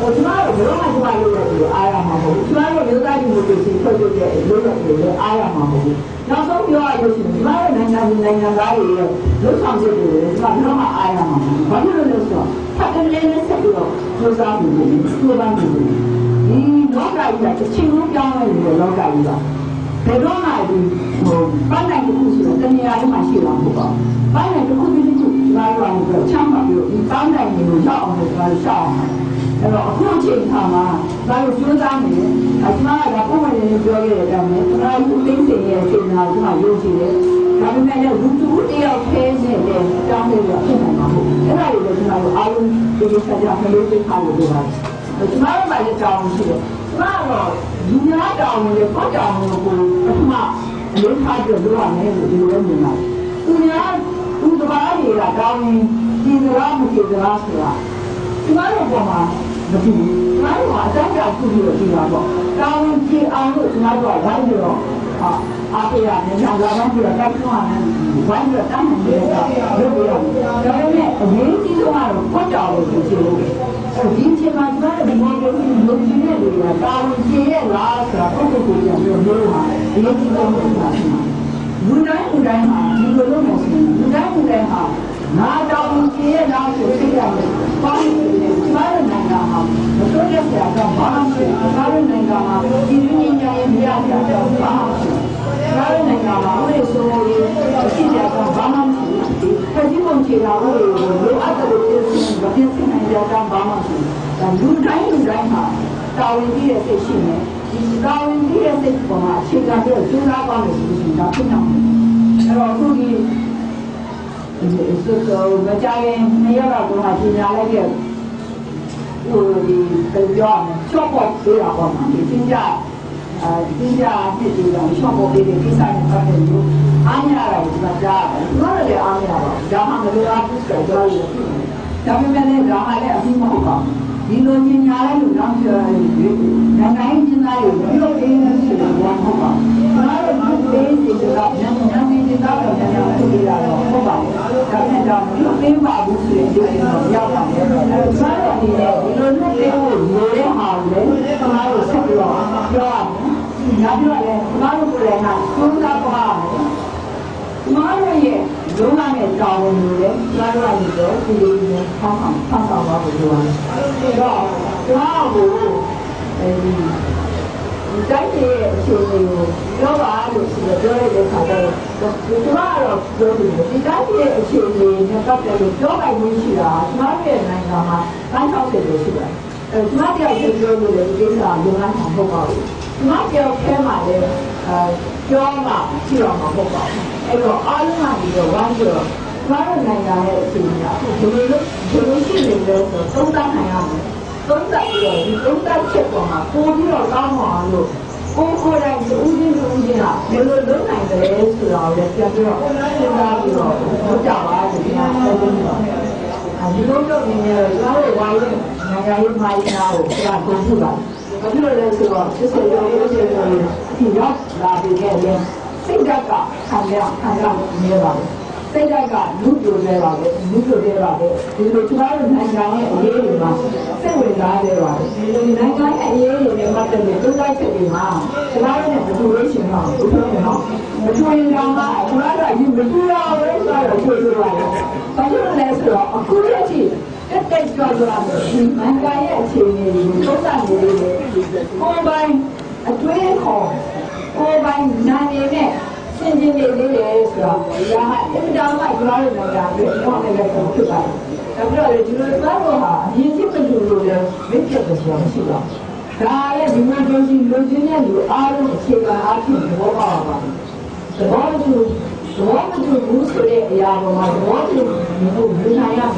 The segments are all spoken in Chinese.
我起码有流浪希望有点有爱呀嘛，我起码有流浪有点心，或者有点爱呀嘛，我。然后有啊有心，起码有人家家里有上进的人，起码有嘛爱呀嘛，反正就是说，他跟人家差不多，多少年龄，多少年龄，老家一个，青龙江那里老家一个，在老那里，本来就不是，跟人家就蛮喜欢不搞，本来就不是就起码有那个枪法，有一当代你有笑，有笑。那个后期他嘛，那有9、3年，他起码他部分人表演了没，他有精神也行啊，起码有些，他们买了5、6的要开心的，这样子要很忙碌。现在有的起码有2、就是参加很多对他有对吧？起码买的账去，起码了人家账的不账的不，起码没他这多少年有人民了，人家都是把你了账的，你是哪么给的哪去了？起码有过吗？那不，俺娃咱家出去了，对吧？不，咱们去俺们俺娃玩去了，啊，阿飞呀，人家玩去了，咱去玩，玩去了，咱们别的，对不对？然后呢，年纪的话，不找了就去了，年纪嘛，咱们年纪有几年的了，咱们爷爷老是不回家，没有嘛，年纪都没啥事嘛，不然哈，一个都没事，不然哈。那到我们企业那去这样的，帮助别人来干哈？我说这些干帮助别人来干哈？其实人家也没啥干帮助，别人来干哈？我也说我也企业干帮助，他这种企业我也有啊，这个就是我们生产者干帮助，但有人哈，到我们企业最新的，到我们企业最不嘛，现在这最大帮的就是咱平常，那个估计。是说我们家人没有那多少钱，那个我的代表呢，全国都要帮忙的，人家那地方全国给的第3个朋友，俺家来我们家，我那里俺家了，然后那个俺不是叫我，咱们那那咱们那很好搞，你说人家来有两千余，人家人家有六百去了，我好搞，那个六百去了，人家对呀，不管，咱们讲六百八不是就是要讲，三个里面，你说600好人，哪有吃不了？对吧？那这嘞，哪有不来呢？有啥不好？哪有也有那么招人的，哪有那么多不有人常常玩不着，对吧？那不，咱这就是老娃就是这里的啥的，就是娃了，就是咱这就是那个这个老百姓去啊，老百姓那个嘛，俺上学就去了，俺这要去就是就是啊，有俺上不高的，俺这要开嘛的，叫嘛去了嘛不高，哎呦，俺们那里有俺这，俺们那家也是一样，就是去那个东山那样的。东山结果嘛，过去了干嘛了？过来是5斤是5斤啊，那个人来的也是啊，也结不了，现在这个我讲啊，就是啊，结不了。啊，你说这里面哪有玩意？人家有买哪有？是吧？都是吧？我这个人是吧，就是有些比较那这概念，谁家搞看量没有吧？再加上牛肉在那里，就是其他人参加的也有嘛，再为啥在那里？你参加的也有的嘛，真的都在这里嘛，其他人不是微信嘛，不是什么，不是人家嘛，其他人你不知道，我也晓得就是了，反正来说，我估计。这代表着你参加的前面多少年的，过半2年。现今这也是啊，人家主要是那个，放那个东西吧，咱不知道就是哪路哈，年轻的就是没别的想去了，咱也没有东西，有今年有2、7个、8、9多吧吧，怎么就如此的呀？我嘛，怎么就呀？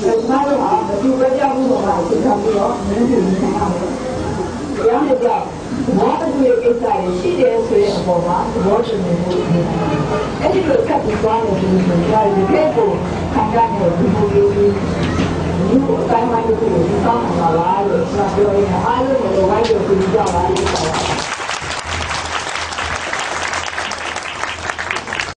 这哪路啊？就国家不懂啊，就差不多，没有。然后叫我们这个在7点水好吗？我是没有的。哎，这个太不专业，是不是？要是太不参加那个直播间，你不参加就是你上网了，那不要紧，还是我玩游戏比较玩。